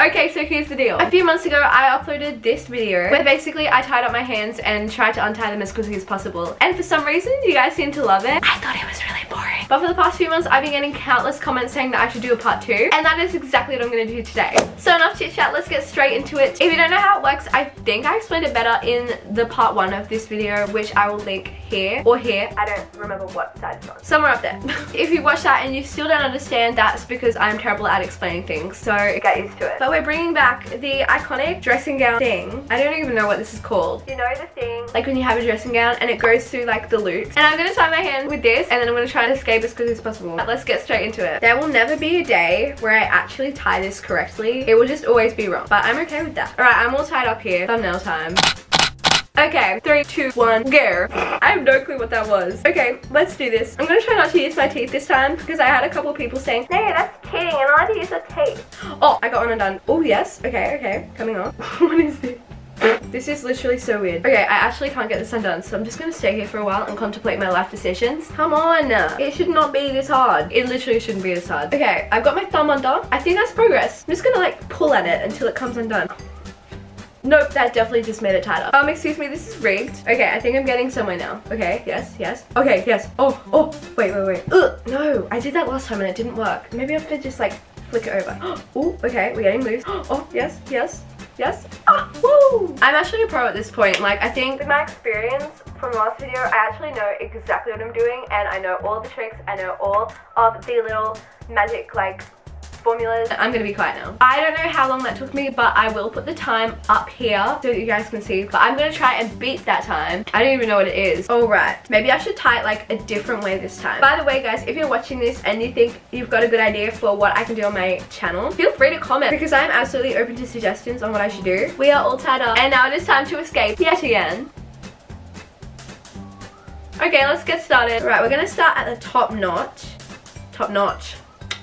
Okay, so here's the deal. A few months ago, I uploaded this video where basically I tied up my hands and tried to untie them as quickly as possible. And for some reason, you guys seem to love it. I thought it was really boring. But for the past few months, I've been getting countless comments saying that I should do a part 2. And that is exactly what I'm going to do today. So enough chit chat, let's get straight into it. If you don't know how it works, I think I explained it better in the part 1 of this video, which I will link here or here. I don't remember what side it's on. Somewhere up there. If you watch that and you still don't understand, that's because I'm terrible at explaining things. So get used to it. But we're bringing back the iconic dressing gown thing. I don't even know what this is called. You know the thing, like when you have a dressing gown and it goes through like the loops. And I'm gonna tie my hand with this and then I'm gonna try and escape as quickly as possible. But let's get straight into it. There will never be a day where I actually tie this correctly. It will just always be wrong, but I'm okay with that. All right, I'm all tied up here. Thumbnail time. Okay, 3, 2, 1, go. I have no clue what that was. Okay, let's do this. I'm gonna try not to use my teeth this time because I had a couple people saying, "No, that's cheating, and I like to use the teeth." Oh, I got one and done. Oh, yes. Okay, okay. Coming on. What is this? This is literally so weird. Okay, I actually can't get this undone, so I'm just gonna stay here for a while and contemplate my life decisions. Come on! It should not be this hard. It literally shouldn't be this hard. Okay, I've got my thumb undone. I think that's progress. I'm just gonna like pull at it until it comes undone. Nope, that definitely just made it tighter. Excuse me, this is rigged. Okay, I think I'm getting somewhere now. Okay, yes, yes. Okay, yes. Oh, wait. Ugh, no, I did that last time and it didn't work. Maybe I have to just like flick it over. Oh, okay, we're getting loose. Oh, yes, yes, yes. Ah, woo! I'm actually a pro at this point. Like, I think with my experience from last video, I actually know exactly what I'm doing and I know all the tricks. I know all of the little magic, like, formulas. I'm gonna be quiet now. I don't know how long that took me, but I will put the time up here so that you guys can see. But I'm gonna try and beat that time. I don't even know what it is. Alright, maybe I should tie it like a different way this time. By the way guys, if you're watching this and you think you've got a good idea for what I can do on my channel, feel free to comment because I'm absolutely open to suggestions on what I should do. We are all tied up and now it is time to escape yet again. Okay, let's get started. Alright, we're gonna start at the top notch. Top notch.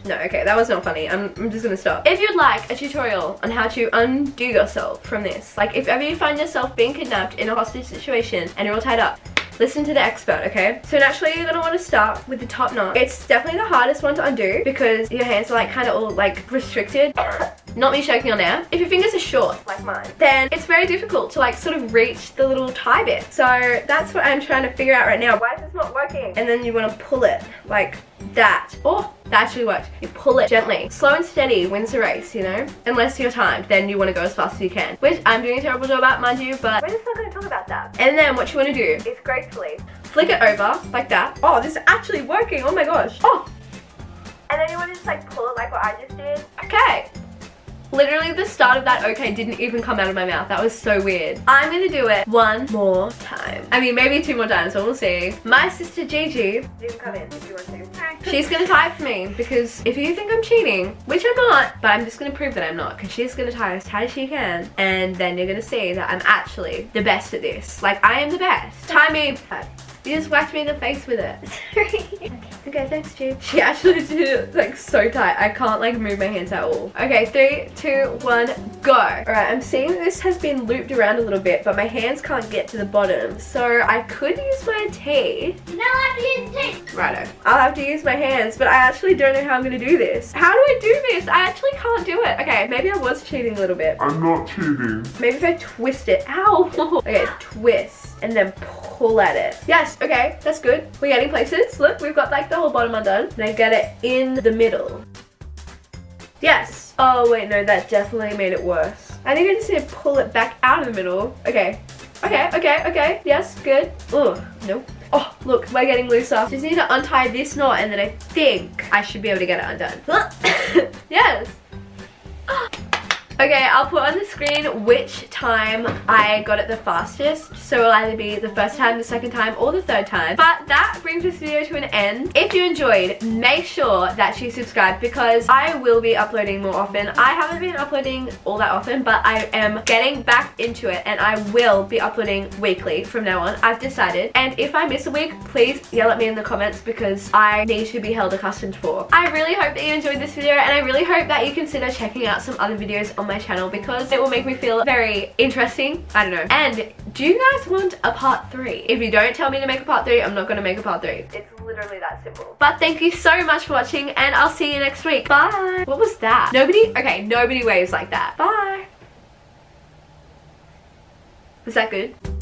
No, okay, that was not funny. I'm just gonna stop. If you'd like a tutorial on how to undo yourself from this, like if ever you find yourself being kidnapped in a hostage situation and you're all tied up, listen to the expert, okay? So naturally, you're gonna wanna start with the top knot. It's definitely the hardest one to undo because your hands are like kinda all like restricted. Not me shaking on air. If your fingers are short, like mine, then it's very difficult to like sort of reach the little tie bit. So that's what I'm trying to figure out right now. Why is this not working? And then you wanna pull it like that. Oh, that actually worked. You pull it gently. Slow and steady wins the race, you know? Unless you're timed, then you wanna go as fast as you can. Which I'm doing a terrible job at, mind you, but we're just not gonna talk about that. And then what you wanna do is gracefully flick it over like that. Oh, this is actually working. Oh my gosh. Oh. And then you wanna just like pull it like what I just did. Okay. Literally the start of that okay didn't even come out of my mouth. That was so weird. I'm gonna do it one more time. I mean, maybe 2 more times, but we'll see. My sister Gigi, you can come in if you want to. Hi. She's gonna tie for me because if you think I'm cheating, which I'm not, but I'm just gonna prove that I'm not because she's gonna tie as tight as she can and then you're gonna see that I'm actually the best at this. Like, I am the best. Tie me. You just whacked me in the face with it. Sorry. Okay, thanks, G. She actually did it like so tight. I can't like move my hands at all. Okay, 3, 2, 1, go. Alright, I'm seeing this has been looped around a little bit, but my hands can't get to the bottom. So I could use my teeth. You don't have to use teeth. Righto. I'll have to use my hands, but I actually don't know how I'm gonna do this. How do I do this? I actually can't do it. Okay, maybe I was cheating a little bit. I'm not cheating. Maybe if I twist it. Ow! Okay, twist and then pull at it. Yes, okay, that's good. We're getting places. Look, we've got like the whole bottom undone. And I get it in the middle. Yes. Oh wait, no, that definitely made it worse. I think I just need to pull it back out of the middle. Okay, okay, okay, okay. Yes, good. Oh, nope. Oh, look, we're getting looser. Just need to untie this knot and then I think I should be able to get it undone. Yes. Okay, I'll put on the screen which time I got it the fastest. So it'll either be the first time, the second time, or the third time. But that brings this video to an end. If you enjoyed, make sure that you subscribe because I will be uploading more often. I haven't been uploading all that often, but I am getting back into it and I will be uploading weekly from now on. I've decided. And if I miss a week, please yell at me in the comments because I need to be held accustomed for. I really hope that you enjoyed this video and I really hope that you consider checking out some other videos on my channel because it will make me feel very interesting. I don't know. And Do you guys want a part 3? If you don't tell me to make a part 3, I'm not gonna make a part 3. It's literally that simple. But thank you so much for watching, and I'll see you next week. Bye. What was that? Nobody? Okay, nobody waves like that. Bye. Was that good?